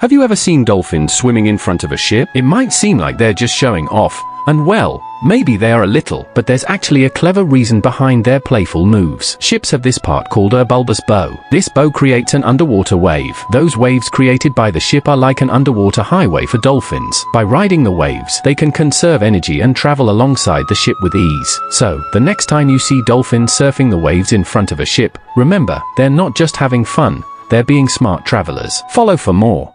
Have you ever seen dolphins swimming in front of a ship? It might seem like they're just showing off, and well, maybe they are a little, but there's actually a clever reason behind their playful moves. Ships have this part called a bulbous bow. This bow creates an underwater wave. Those waves created by the ship are like an underwater highway for dolphins. By riding the waves, they can conserve energy and travel alongside the ship with ease. So, the next time you see dolphins surfing the waves in front of a ship, remember, they're not just having fun, they're being smart travelers. Follow for more.